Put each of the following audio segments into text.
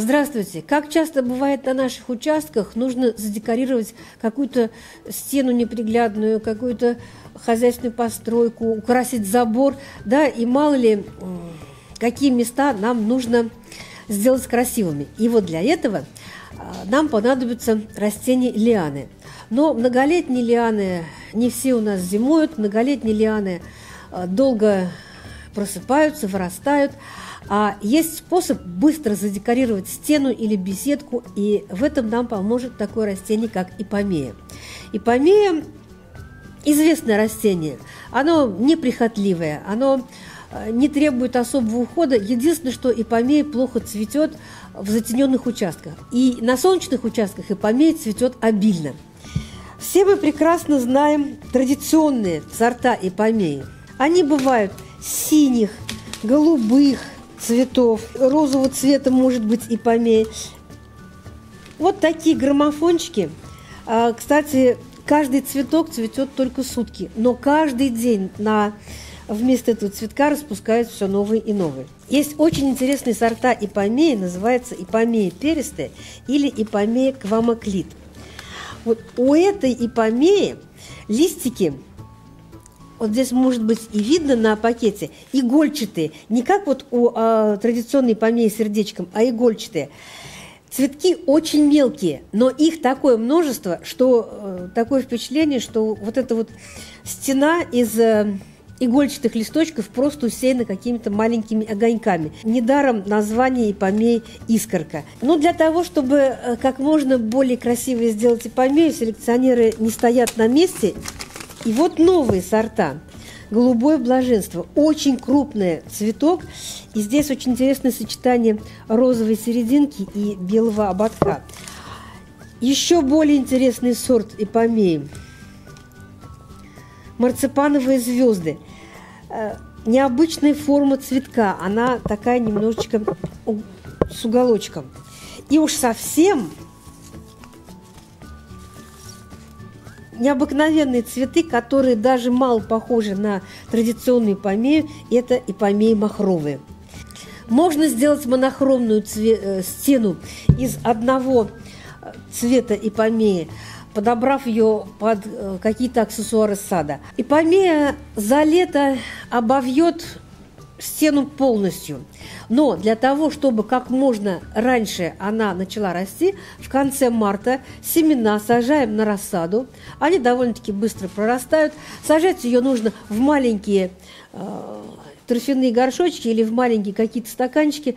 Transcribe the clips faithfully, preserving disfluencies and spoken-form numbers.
Здравствуйте! Как часто бывает на наших участках, нужно задекорировать какую-то стену неприглядную, какую-то хозяйственную постройку, украсить забор, да, и мало ли, какие места нам нужно сделать красивыми. И вот для этого нам понадобятся растения лианы. Но многолетние лианы не все у нас зимуют, многолетние лианы долго просыпаются, вырастают. А есть способ быстро задекорировать стену или беседку, и в этом нам поможет такое растение, как ипомея. Ипомея – известное растение, оно неприхотливое, оно не требует особого ухода. Единственное, что ипомея плохо цветет в затененных участках. И на солнечных участках ипомея цветет обильно. Все мы прекрасно знаем традиционные сорта ипомеи. Они бывают синих, голубых цветов, розового цвета может быть ипомея. Вот такие граммофончики. Кстати, каждый цветок цветет только сутки, но каждый день на вместо этого цветка распускают все новые и новые. Есть очень интересные сорта ипомеи, называется ипомея перистая или ипомея квамоклит. Вот у этой ипомеи листики, вот здесь может быть и видно на пакете, игольчатые, не как вот у а, традиционной ипомеи сердечком, а игольчатые. Цветки очень мелкие, но их такое множество, что э, такое впечатление, что вот эта вот стена из э, игольчатых листочков просто усеяна какими-то маленькими огоньками. Недаром название ипомеи «Искорка». Но для того, чтобы как можно более красиво сделать ипомею, селекционеры не стоят на месте. И вот новые сорта. Голубое блаженство. Очень крупный цветок. И здесь очень интересное сочетание розовой серединки и белого ободка. Еще более интересный сорт ипомеи. Марципановые звезды. Необычная форма цветка. Она такая немножечко с уголочком. И уж совсем необыкновенные цветы, которые даже мало похожи на традиционную ипомею, это ипомеи махровые. Можно сделать монохромную стену из одного цвета ипомеи, подобрав ее под какие-то аксессуары сада. Ипомея за лето обовьет стену полностью. Но для того, чтобы как можно раньше она начала расти, в конце марта семена сажаем на рассаду. Они довольно-таки быстро прорастают. Сажать ее нужно в маленькие э, торфяные горшочки или в маленькие какие-то стаканчики.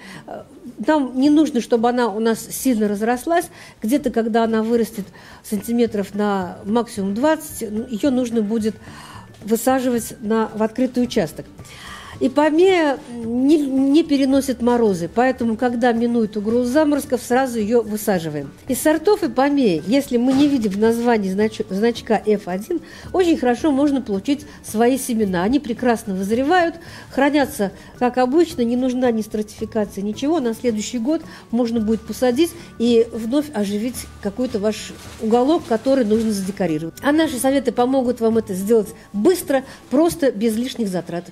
Нам не нужно, чтобы она у нас сильно разрослась. Где-то, когда она вырастет сантиметров на максимум двадцать, ее нужно будет высаживать на, в открытый участок. Ипомея не, не переносит морозы, поэтому, когда минует угрозу заморозков, сразу ее высаживаем. Из сортов ипомеи, если мы не видим в названии знач, значка эф один, очень хорошо можно получить свои семена. Они прекрасно вызревают, хранятся, как обычно, не нужна ни стратификация, ничего. На следующий год можно будет посадить и вновь оживить какой-то ваш уголок, который нужно задекорировать. А наши советы помогут вам это сделать быстро, просто, без лишних затрат.